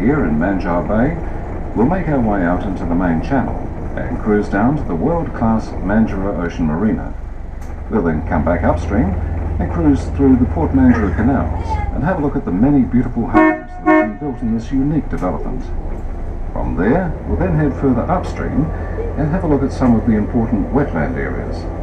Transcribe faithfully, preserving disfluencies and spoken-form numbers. here in Mandurah Bay, we'll make our way out into the main channel and cruise down to the world-class Mandurah Ocean Marina. We'll then come back upstream and cruise through the Port Mandurah canals and have a look at the many beautiful homes that have been built in this unique development. From there, we'll then head further upstream and have a look at some of the important wetland areas.